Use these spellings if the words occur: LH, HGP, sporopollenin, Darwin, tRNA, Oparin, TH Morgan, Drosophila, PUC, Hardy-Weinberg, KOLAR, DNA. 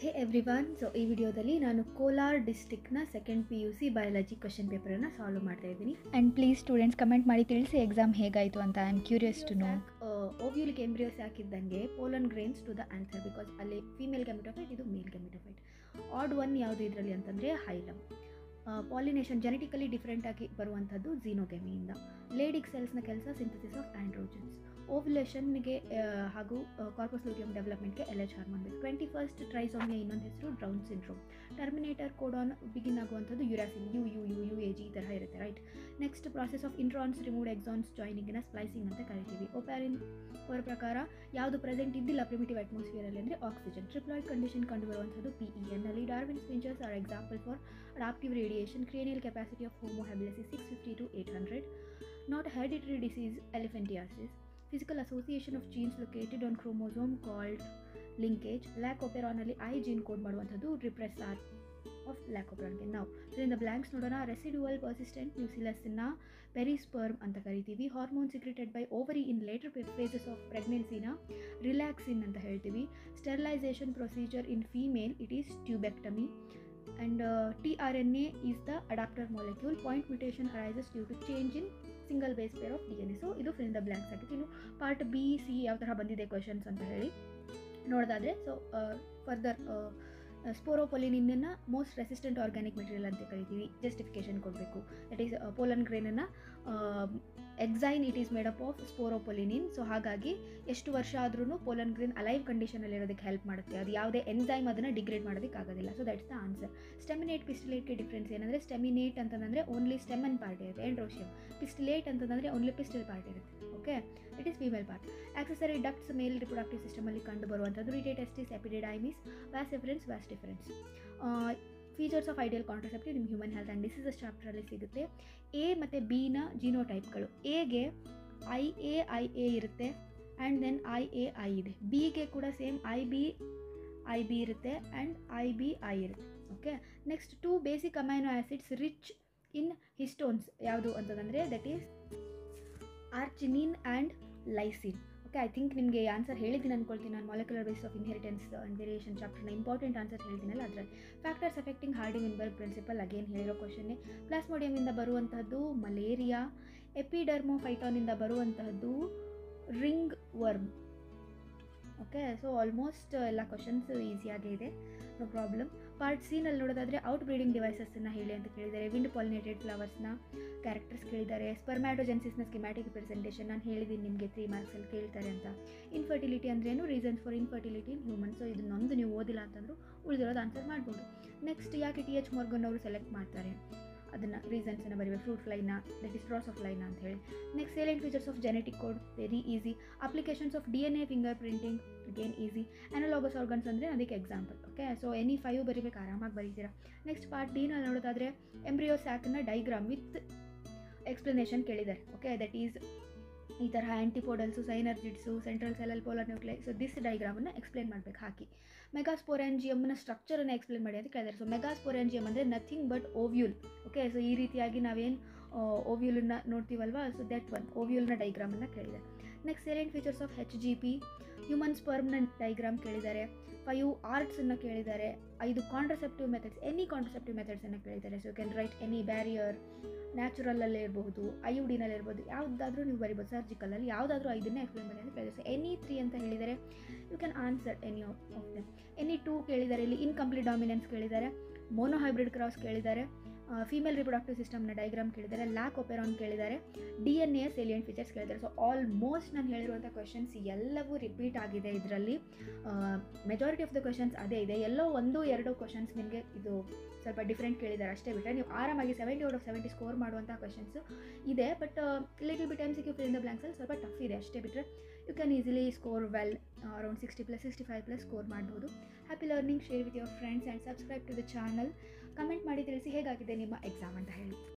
ಹೇ every one, so ಈ ವಿಡಿಯೋದಲ್ಲಿ ನಾನು ಕೋಲಾರ್ ಡಿಸ್ಟಿಕ್ನ ಸೆಕೆಂಡ್ PUC ಬಯಾಲಜಿ ಕ್ವಶನ್ ಪೇಪರನ್ನು ಸಾಲ್ವ್ ಮಾಡ್ತಾ ಇದ್ದೀನಿ. ಆ್ಯಂಡ್ ಪ್ಲೀಸ್ ಸ್ಟೂಡೆಂಟ್ಸ್ ಕಮೆಂಟ್ ಮಾಡಿ ತಿಳಿಸಿ ಎಕ್ಸಾಮ್ ಹೇಗಾಯಿತು ಅಂತ. I am curious to know. Ovule embryos ಹಾಕಿದ್ದಂಗೆ pollen grains to the answer, because ಅಲ್ಲಿ ಫೀಮೇಲ್ ಗ್ಯಾಮೆಟೋಫೈಟ್, ಇದು ಮೇಲ್ ಗ್ಯಾಮೆಟೋಫೈಟ್. ಆಡ್ ಒನ್ ಯಾವುದು ಇದರಲ್ಲಿ ಅಂತಂದರೆ ಹೈಲಮ್. ಪಾಲಿನೇಷನ್ ಜೆನೆಟಿಕಲಿ ಡಿಫ್ರೆಂಟ್ ಆಗಿ ಬರುವಂಥದ್ದು ಝೀನೋಗೆಮಿಯಿಂದ. ಲೇಡಿಕ್ ಸೆಲ್ಸ್ನ ಕೆಲಸ ಸಿಂಥಸಿಸ್ ಆಫ್ ಆ್ಯಂಡ್ರೋಜನ್ಸ್. ಓವ್ಯುಲೇಷನ್ಗೆ ಹಾಗೂ ಕಾರ್ಪಸ್ಲೋಟಿಯಮ್ ಡೆವಲಪ್ಮೆಂಟ್ಗೆ LH ಹಾರ್ಮೋನ್ ಬೇಕು. 21st ಟ್ರೈಸೋಮಿಯ ಇನ್ನೊಂದು ಹೆಸರು Down syndrome. Terminator codon begin ಆಗುವಂಥದ್ದು ಯುರಾಸಿನ್, UUG ಈ ಥರ ಇರುತ್ತೆ, right. Next process of introns removed exons ಜಾಯ್ನಿಂಗ್ನ ಸ್ಪ್ಲೈಸಿಂಗ್ ಅಂತ ಕರಿತೀವಿ. ಓಪ್ಯಾರಿನ್ ಅವರ ಪ್ರಕಾರ ಯಾವುದು ಪ್ರೆಸೆಂಟ್ ಇದ್ದಿಲ್ಲ ಪ್ರಿಮಿಟಿವ್ ಅಟ್ಮಾಸ್ಫಿಯರಲ್ಲಿ ಅಂದರೆ ಆಕ್ಸಿಜನ್. ಟ್ರಿಪ್ಲಾಯ್ಡ್ ಕಂಡೀಷನ್ ಕಂಡುಬರುವಂಥದ್ದು PEN. Darwin's finches are example for adaptive radiation. Cranial capacity of Homo habilis 650 to 800. Not hereditary disease, elephantiasis. Physical association of genes located on chromosome called linkage. Laccoperon alli I gene code maduvanthadu repressor of laccoperon ge. Now in the blanks nodona. Residual persistent mucilus na perisperm anta karitivi. Hormone secreted by ovary in later phases of pregnancy na relaxin anta heltivi. Sterilization procedure in female, it is tubectomy. And tRNA is the adapter molecule. Point mutation arises due to change in single base pair of DNA. So ಇದು fill in the blanks ಆಗುತ್ತೆ. ಇನ್ನು part BC ಯಾವ ಥರ ಬಂದಿದೆ questions ಅಂತ ಹೇಳಿ ನೋಡೋದಾದರೆ, so further ಸ್ಪೋರೋಪೊಲಿನಿನ್ನ ಮೋಸ್ಟ್ ರೆಸಿಸ್ಟೆಂಟ್ ಆರ್ಗ್ಯಾನಿಕ್ ಮೆಟೀರಿಯಲ್ ಅಂತ ಕರಿತೀವಿ. ಜಸ್ಟಿಫಿಕೇಶನ್ ಕೊಡಬೇಕು. ದಟ್ ಈಸ್ ಪೋಲನ್ ಗ್ರೇನನ್ನು exine, it is made up of sporopollenin. So ಹಾಗಾಗಿ ಎಷ್ಟು ವರ್ಷ ಆದ್ರೂ ಪೋಲನ್ ಗ್ರೇನ್ ಅಲೈವ್ ಕಂಡೀಷನಲ್ಲಿ ಇರೋದಕ್ಕೆ ಹೆಲ್ಪ್ ಮಾಡುತ್ತೆ. ಅದು ಯಾವುದೇ ಎನ್ಸೈಮ್ ಅದನ್ನು ಡಿಗ್ರೇಡ್ ಮಾಡೋದಕ್ಕಾಗೋದಿಲ್ಲ. So that's the answer. Staminate ಪಿಸ್ಟಿಲೇಟ್ಗೆ ಡಿಫ್ರೆನ್ಸ್ ಏನಂದರೆ, ಸ್ಟೆಮಿನೇಟ್ ಅಂತಂದರೆ ಓನ್ಲಿ ಸ್ಟೆಮನ್ ಪಾರ್ಟ್ ಇರುತ್ತೆ, ಎಂಡ್ರೋಷಿಯಮ್. ಪಿಸ್ಟಿಲೇಟ್ ಅಂತಂದರೆ ಓನ್ಲಿ ಪಿಸ್ಟಲ್ ಪಾರ್ಟ್ ಇರುತ್ತೆ, okay, it is female part. Accessory ducts male reproductive ಸಿಸ್ಟಮಲ್ಲಿ ಕಂಡು ಬರುವಂಥದ್ದು. Rete testis, epididymis, ವ್ಯಾಸೆಫರೆನ್ಸ್, vas deferens. Features of ideal contraceptive ನಿಮ್ಮ ಹ್ಯೂಮನ್ ಹೆಲ್ತ್ ಆ್ಯಂಡ್ ಡಿಸೀಸಸ್ ಚಾಪ್ಟರಲ್ಲಿ ಸಿಗುತ್ತೆ. ಎ ಮತ್ತು ಬಿನ ಜೀನೋಟೈಪ್ಗಳು. ಎಗೆ IAIA ಇರುತ್ತೆ, ಆ್ಯಂಡ್ ದೆನ್ IAI ಇದೆ. ಬಿಗೆ ಕೂಡ ಸೇಮ್ IBIB ಇರುತ್ತೆ ಆ್ಯಂಡ್ IBI ಇರುತ್ತೆ, okay. Next 2 basic amino acids rich in histones ಯಾವುದು ಅಂತಂದರೆ, that is arginine and lysine. Okay, I think ನಿಮಗೆ ಆನ್ಸರ್ ಹೇಳಿದ್ದೀನಿ ಅಂದ್ಕೊಳ್ತೀನಿ ನಾನು. Molecular base of inheritance and variation ಚಾಪ್ಟರ್ನ ಇಂಪಾರ್ಟೆಂಟ್ ಆನ್ಸರ್ ಹೇಳ್ತೀನಲ್ಲ ಅದರಲ್ಲಿ. Factors affecting Hardy Weinberg principle, again ಹೇಳಿರೋ ಕ್ವಶನ್ನೇ. ಪ್ಲಾಸ್ಮೋಡಿಯಮಿಂದ ಬರುವಂಥದ್ದು ಮಲೇರಿಯಾ. ಎಪಿಡರ್ಮೋಫೈಟಾನಿಂದ ಬರುವಂತಹದ್ದು ring worm, okay. So almost ಎಲ್ಲ ಕ್ವಶನ್ಸ್ ಈಸಿಯಾಗೇ ಇದೆ, ನೋ ಪ್ರಾಬ್ಲಮ್. ಪಾರ್ಟ್ ಸಿನಲ್ಲಿ ನೋಡೋದಾದರೆ ಔಟ್ ಬ್ರೀಡಿಂಗ್ ಡಿವೈಸಸ್ಸನ್ನು ಹೇಳಿ ಅಂತ ಕೇಳಿದ್ದಾರೆ. ವಿಂಡ್ ಪಾಲಿನೇಟೆಡ್ ಫ್ಲವರ್ಸ್ನ ಕ್ಯಾರೆಕ್ಟರ್ಸ್ ಕೇಳಿದ್ದಾರೆ. ಸ್ಪರ್ಮ್ಯಾಟೋಜೆನ್ಸಿಸ್ನ ಸ್ಕಿಮ್ಯಾಟಿಕ್ ಪ್ರೆಸೆಂಟೇಷನ್ ನಾನು ಹೇಳಿದ್ದೀನಿ ನಿಮಗೆ 3 ಮಾರ್ಕ್ಸಲ್ಲಿ ಕೇಳ್ತಾರೆ ಅಂತ. ಇನ್ಫರ್ಟಿಲಿಟಿ ಅಂದ್ರೇನು, reasons for infertility in human. So ಇದನ್ನೊಂದು ನೀವು ಓದಿಲ್ಲ ಅಂತಂದರೂ ಉಳಿದಿರೋದು ಆನ್ಸರ್ ಮಾಡ್ಬೋದು. ನೆಕ್ಸ್ಟ್ ಯಾಕೆ TH ಮೋರ್ಗನ್ ಅವರು ಸೆಲೆಕ್ಟ್ ಮಾಡ್ತಾರೆ ಅದನ್ನು ರೀಸನ್ಸನ್ನು ಬರೀಬೇಕು. ಫ್ರೂಟ್ ಫ್ಲೈನ, ದಟ್ ಇಸ್ ಡ್ರೋಸೋಫಿಲಾ ಅಂತ ಹೇಳಿ. Next salient features of genetic code, very easy. Applications of DNA finger printing, again easy. Analogous organs ಅಂದರೆ ಅದಕ್ಕೆ ಎಕ್ಸಾಂಪಲ್, ಓಕೆ. ಸೊ any 5 ಬರೀಬೇಕು, ಆರಾಮಾಗಿ ಬರೀತೀರಾ. ನೆಕ್ಸ್ಟ್ ಪಾರ್ಟ್ ಡಿನಲ್ಲಿ ನೋಡೋದಾದರೆ ಎಂಬ್ರಿಯೋ ಸ್ಯಾಕ್ನ ಡೈಗ್ರಾಮ್ ವಿತ್ ಎಕ್ಸ್ಪ್ಲನೇಷನ್ ಕೇಳಿದ್ದಾರೆ, ಓಕೆ. ದಟ್ ಈಸ್ ಈ ಥರ antipodals, synergids, central ಸೆಲಲ್, polar nucleus. So this ಡೈಗ್ರಾಮನ್ನು ಎಕ್ಸ್ಪ್ಲೇನ್ ಮಾಡಬೇಕು ಹಾಕಿ. ಮೆಗಾಸ್ಪೋರೆಂಜಿಯಮ್ನ ಸ್ಟ್ರಕ್ಚರನ್ನು ಎಕ್ಸ್ಪ್ಲೇನ್ ಮಾಡಿ ಅಂತ ಕೇಳಿದ್ದಾರೆ. ಸೊ ಮೆಗಾಸ್ಪೋರೆಂಜಿಯಮ್ ಅಂದರೆ nothing but ovule, okay. So ಈ ರೀತಿಯಾಗಿ ನಾವೇನು ಓವ್ಯೂಲನ್ನು ನೋಡ್ತೀವಲ್ವಾ, ಸೊ ದಟ್ ಒನ್ ಓವ್ಯೂಲ್ನ ಡೈಗ್ರಾಮನ್ನು ಕೇಳಿದ್ದಾರೆ. Next salient features of HGP, human ಸ್ಪರ್ಮ್ನ ಡೈಗ್ರಾಮ್ ಕೇಳಿದ್ದಾರೆ. 5 ಆರ್ಟ್ಸನ್ನು ಕೇಳಿದ್ದಾರೆ. 5 ಕಾಂಟ್ರಸೆಪ್ಟಿವ್ ಮೆಥಡ್ಸ್, ಎನಿ ಕಾಂಟ್ರಸೆಪ್ಟಿವ್ ಮೆಥಡ್ಸನ್ನು ಕೇಳಿದ್ದಾರೆ. So you can write any barrier, ನ್ಯಾಚುರಲಲ್ಲೇ ಇರಬಹುದು, IUDನಲ್ಲಿ ಇರ್ಬೋದು, ಯಾವುದಾದ್ರೂ ನೀವು ಬರಿಬೋದು, ಸರ್ಜಿಕಲಲ್ಲಿ ಯಾವುದಾದ್ರೂ 5ನೇ ಎಕ್ಸ್ಪ್ಲೇನ್ ಮಾಡಿ ಅಂತ ಕೇಳಿದ್ದಾರೆ. ಸೊ any 3 ಅಂತ ಹೇಳಿದರೆ, you can answer any of them. any 2 ಕೇಳಿದ್ದಾರೆ. ಇಲ್ಲಿ ಇನ್ಕಂಪ್ಲೀಟ್ ಡಾಮಿನೆನ್ಸ್ ಕೇಳಿದ್ದಾರೆ. ಮೋನೋಹೈಬ್ರಿಡ್ ಕ್ರಾಸ್ ಕೇಳಿದ್ದಾರೆ. ಫೀಮೇಲ್ ರಿಪ್ರೊಡಕ್ಟಿವ್ ಸಿಸ್ಟಮ್ನ ಡೈಗ್ರಾಮ್ ಕೇಳಿದ್ದಾರೆ. ಲ್ಯಾಕೋಪೆರಾನ್ ಕೇಳಿದ್ದಾರೆ. DNA ಸೆಲಿಯೆಂಟ್ ಫೀಚರ್ಸ್ ಕೇಳಿದ್ದಾರೆ. ಸೊ ಆಲ್ಮೋಸ್ಟ್ ನಾನು ಹೇಳಿರುವಂಥ ಕ್ವೆಶನ್ಸ್ ಎಲ್ಲವೂ ರಿಪೀಟ್ ಆಗಿದೆ ಇದರಲ್ಲಿ. ಮೆಜಾರಿಟಿ ಆಫ್ ದ ಕ್ವೆಶನ್ಸ್ ಅದೇ ಇದೆ. ಎಲ್ಲೋ 1-2 ಕ್ವೆಶನ್ಸ್ ನಿಮಗೆ ಇದು ಸ್ವಲ್ಪ ಡಿಫ್ರೆಂಟ್ ಕೇಳಿದ್ದಾರೆ ಅಷ್ಟೇ ಬಿಟ್ಟರೆ, ನೀವು ಆರಾಮಾಗಿ 70 out of 70 ಸ್ಕೋರ್ ಮಾಡುವಂಥ ಕ್ವೆಶನ್ಸ್ ಇದೆ. But little bit MCQ fill in the ಬ್ಲ್ಯಾಂಕ್ಸಲ್ಲಿ ಸ್ವಲ್ಪ ಟಫ್ ಇದೆ ಅಷ್ಟೇ ಬಿಟ್ಟರೆ, you can easily score well, around 60+, 65+ score ಮಾಡ್ಬೋದು. Happy learning, share with your friends and subscribe to the channel. Comment ಮಾಡಿ ತಿಳಿಸಿ ಹೇಗಾಗಿದೆ ನಿಮ್ಮ ಎಕ್ಸಾಮ್ ಅಂತ ಹೇಳಿ.